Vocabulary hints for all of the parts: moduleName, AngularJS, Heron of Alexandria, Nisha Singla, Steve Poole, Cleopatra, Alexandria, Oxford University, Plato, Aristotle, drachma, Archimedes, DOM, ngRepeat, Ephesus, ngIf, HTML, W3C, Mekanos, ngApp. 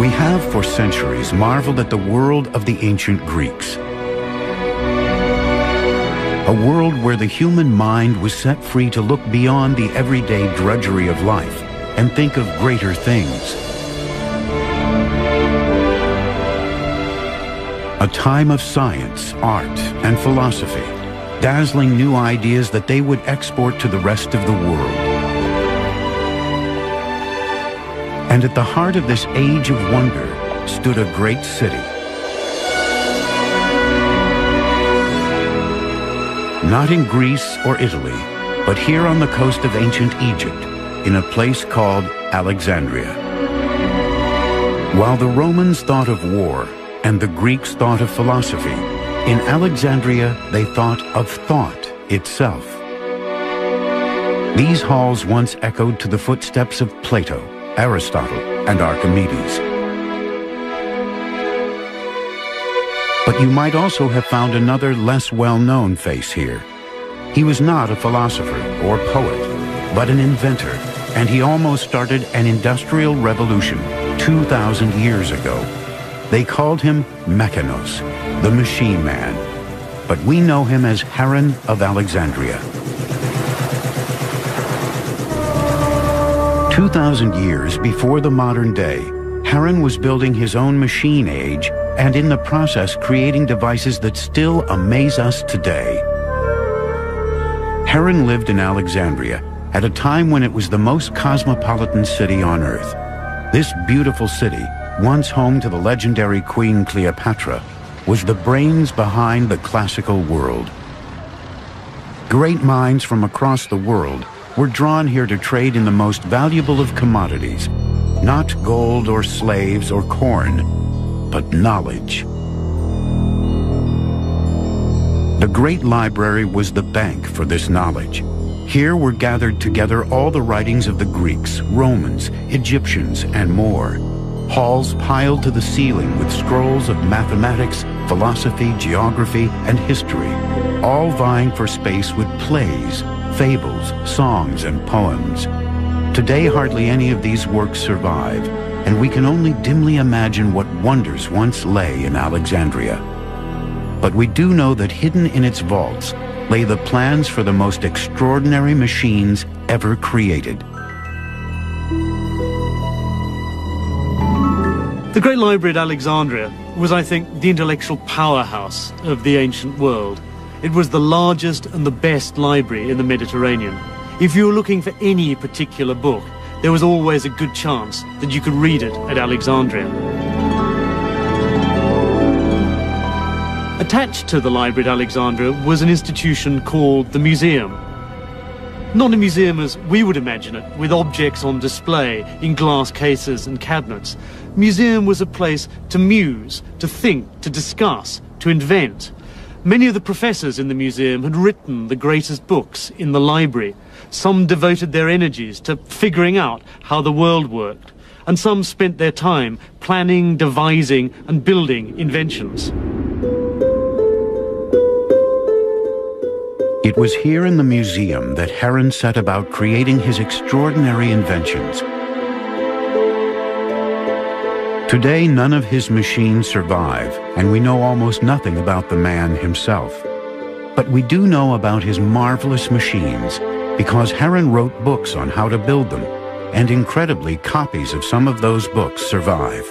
We have for centuries marveled at the world of the ancient Greeks, a world where the human mind was set free to look beyond the everyday drudgery of life and think of greater things. A time of science, art, and philosophy, dazzling new ideas that they would export to the rest of the world. And at the heart of this age of wonder stood a great city. Not in Greece or Italy, but here on the coast of ancient Egypt, in a place called Alexandria. While the Romans thought of war, and the Greeks thought of philosophy, in Alexandria they thought of thought itself. These halls once echoed to the footsteps of Plato, Aristotle, and Archimedes. But you might also have found another less well-known face here. He was not a philosopher or poet, but an inventor, and he almost started an industrial revolution 2,000 years ago. They called him Mekanos, the machine man, but we know him as Heron of Alexandria. 2,000 years before the modern day, Heron was building his own machine age and in the process creating devices that still amaze us today. Heron lived in Alexandria at a time when it was the most cosmopolitan city on earth. This beautiful city, once home to the legendary Queen Cleopatra, was the brains behind the classical world. Great minds from across the world were drawn here to trade in the most valuable of commodities, not gold or slaves or corn, but knowledge. The great library was the bank for this knowledge. Here were gathered together all the writings of the Greeks, Romans, Egyptians, and more. Halls piled to the ceiling with scrolls of mathematics, philosophy, geography, and history, all vying for space with plays, fables, songs, and poems. Today, hardly any of these works survive, and we can only dimly imagine what wonders once lay in Alexandria. But we do know that hidden in its vaults lay the plans for the most extraordinary machines ever created. The Great Library at Alexandria was, I think, the intellectual powerhouse of the ancient world. It was the largest and the best library in the Mediterranean. If you were looking for any particular book, there was always a good chance that you could read it at Alexandria. Attached to the library at Alexandria was an institution called the Museum. Not a museum as we would imagine it, with objects on display in glass cases and cabinets. Museum was a place to muse, to think, to discuss, to invent. Many of the professors in the museum had written the greatest books in the library. Some devoted their energies to figuring out how the world worked, and some spent their time planning, devising, and building inventions. It was here in the museum that Heron set about creating his extraordinary inventions. Today, none of his machines survive, and we know almost nothing about the man himself. But we do know about his marvelous machines, because Heron wrote books on how to build them, and incredibly, copies of some of those books survive.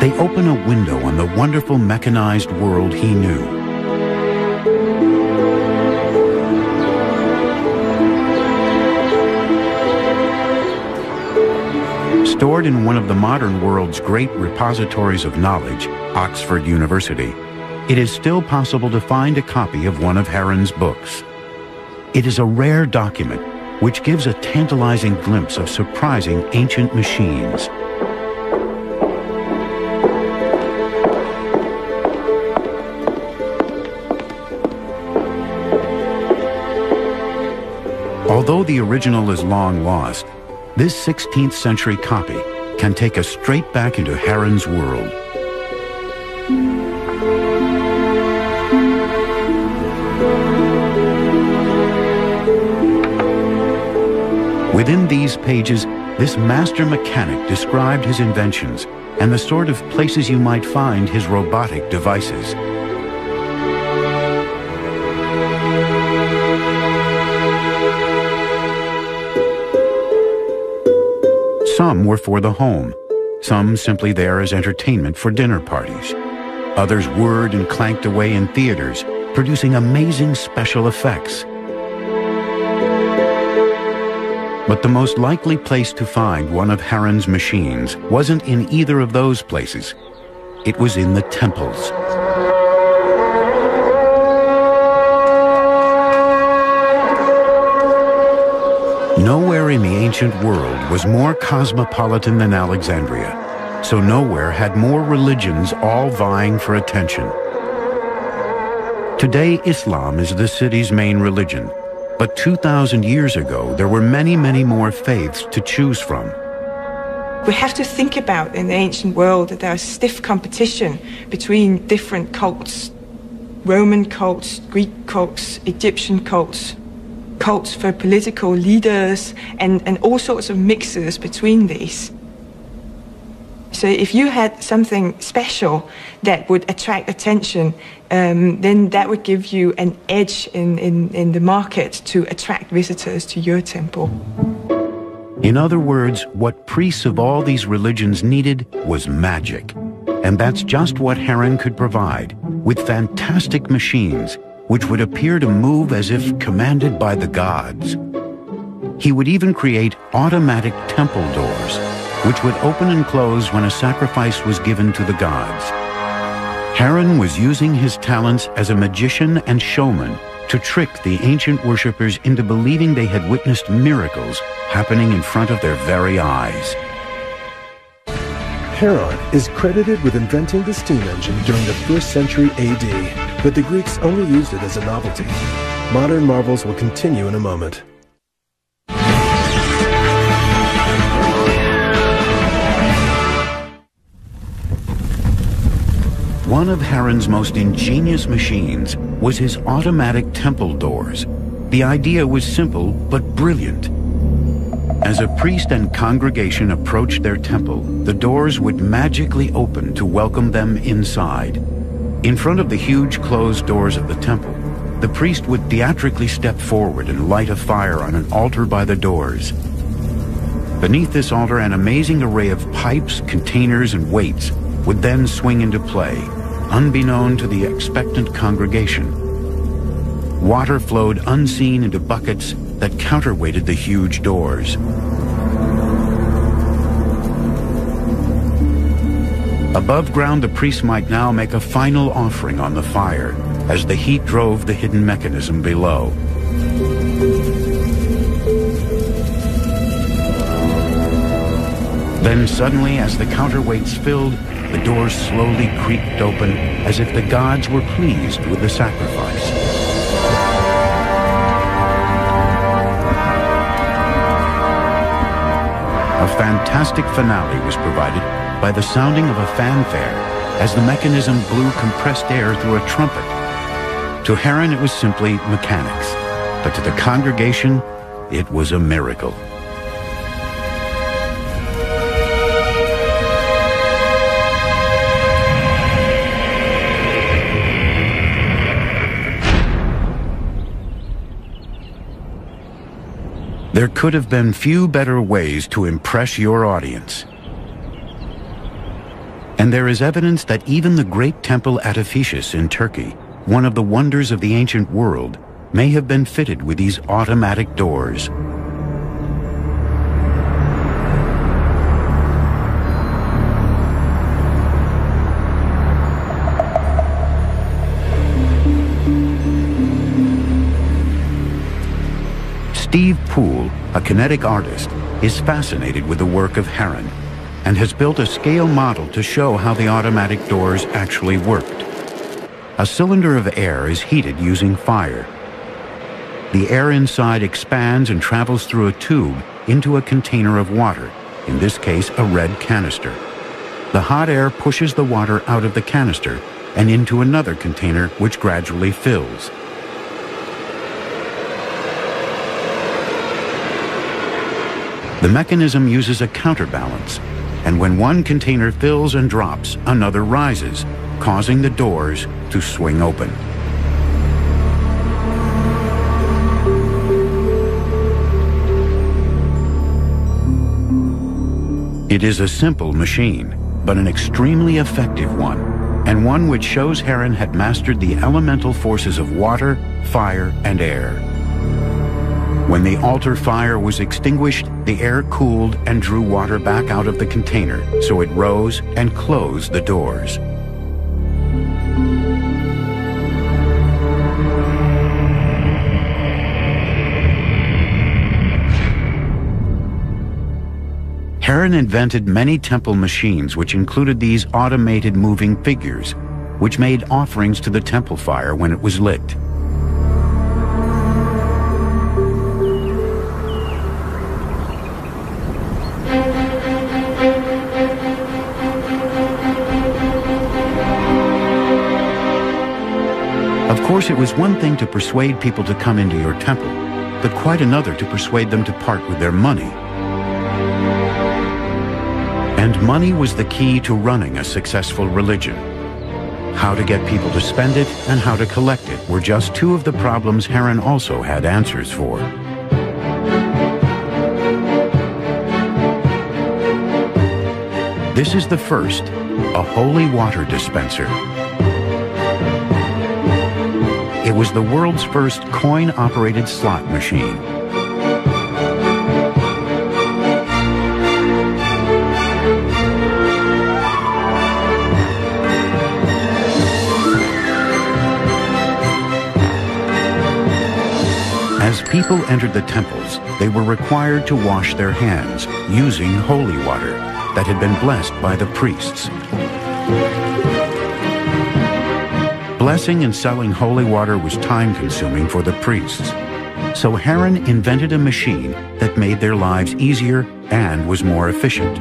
They open a window on the wonderful mechanized world he knew. Stored in one of the modern world's great repositories of knowledge, Oxford University, it is still possible to find a copy of one of Heron's books. It is a rare document which gives a tantalizing glimpse of surprising ancient machines. Although the original is long lost, this 16th century copy can take us straight back into Heron's world. Within these pages, this master mechanic described his inventions and the sort of places you might find his robotic devices. Some were for the home, some simply there as entertainment for dinner parties. Others whirred and clanked away in theaters, producing amazing special effects. But the most likely place to find one of Heron's machines wasn't in either of those places. It was in the temples. Nowhere in the ancient world was more cosmopolitan than Alexandria, so nowhere had more religions all vying for attention. Today, Islam is the city's main religion. But 2,000 years ago, there were many, many more faiths to choose from. We have to think about in the ancient world that there was stiff competition between different cults. Roman cults, Greek cults, Egyptian cults, cults for political leaders, and all sorts of mixes between these. So if you had something special that would attract attention, then that would give you an edge in the market to attract visitors to your temple. In other words, what priests of all these religions needed was magic. And that's just what Heron could provide, with fantastic machines, which would appear to move as if commanded by the gods. He would even create automatic temple doors, which would open and close when a sacrifice was given to the gods. Heron was using his talents as a magician and showman to trick the ancient worshippers into believing they had witnessed miracles happening in front of their very eyes. Heron is credited with inventing the steam engine during the 1st century AD, but the Greeks only used it as a novelty. Modern marvels will continue in a moment. One of Heron's most ingenious machines was his automatic temple doors. The idea was simple but brilliant. As a priest and congregation approached their temple, the doors would magically open to welcome them inside. In front of the huge closed doors of the temple, the priest would theatrically step forward and light a fire on an altar by the doors. Beneath this altar, an amazing array of pipes, containers, and weights would then swing into play, unbeknown to the expectant congregation. Water flowed unseen into buckets that counterweighted the huge doors. Above ground, the priest might now make a final offering on the fire as the heat drove the hidden mechanism below. Then suddenly, as the counterweights filled, the doors slowly creaked open, as if the gods were pleased with the sacrifice. A fantastic finale was provided by the sounding of a fanfare as the mechanism blew compressed air through a trumpet. To Heron, it was simply mechanics, but to the congregation, it was a miracle. There could have been few better ways to impress your audience. And there is evidence that even the great temple at Ephesus in Turkey, one of the wonders of the ancient world, may have been fitted with these automatic doors. Steve Poole, a kinetic artist, is fascinated with the work of Heron and has built a scale model to show how the automatic doors actually worked. A cylinder of air is heated using fire. The air inside expands and travels through a tube into a container of water, in this case a red canister. The hot air pushes the water out of the canister and into another container, which gradually fills. The mechanism uses a counterbalance, and when one container fills and drops, another rises, causing the doors to swing open. It is a simple machine, but an extremely effective one, and one which shows Heron had mastered the elemental forces of water, fire, and air. When the altar fire was extinguished, the air cooled and drew water back out of the container, so it rose and closed the doors. Heron invented many temple machines which included these automated moving figures, which made offerings to the temple fire when it was lit. Of course, it was one thing to persuade people to come into your temple, but quite another to persuade them to part with their money. And money was the key to running a successful religion. How to get people to spend it and how to collect it were just two of the problems Heron also had answers for. This is the first, a holy water dispenser. It was the world's first coin-operated slot machine. As people entered the temples, they were required to wash their hands using holy water that had been blessed by the priests. Blessing and selling holy water was time-consuming for the priests. So Heron invented a machine that made their lives easier and was more efficient.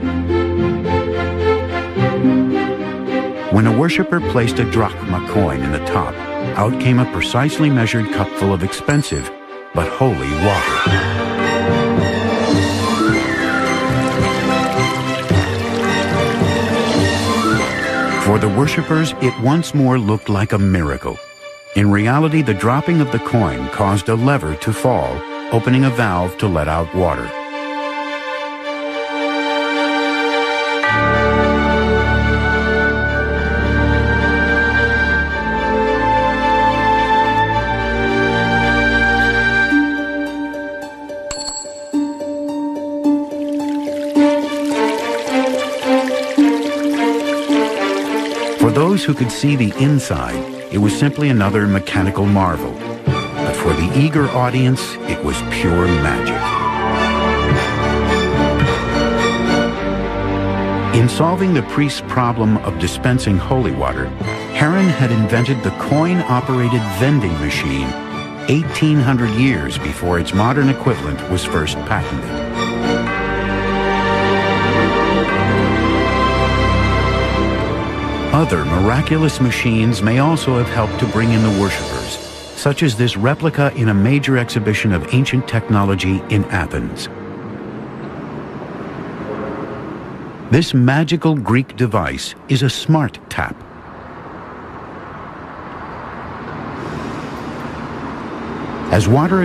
When a worshiper placed a drachma coin in the top, out came a precisely measured cupful of expensive, but holy water. For the worshippers, it once more looked like a miracle. In reality, the dropping of the coin caused a lever to fall, opening a valve to let out water. Those who could see the inside, it was simply another mechanical marvel. But for the eager audience, it was pure magic. In solving the priest's problem of dispensing holy water, Heron had invented the coin-operated vending machine 1,800 years before its modern equivalent was first patented. Other miraculous machines may also have helped to bring in the worshippers, such as this replica in a major exhibition of ancient technology in Athens. This magical Greek device is a smart tap. As water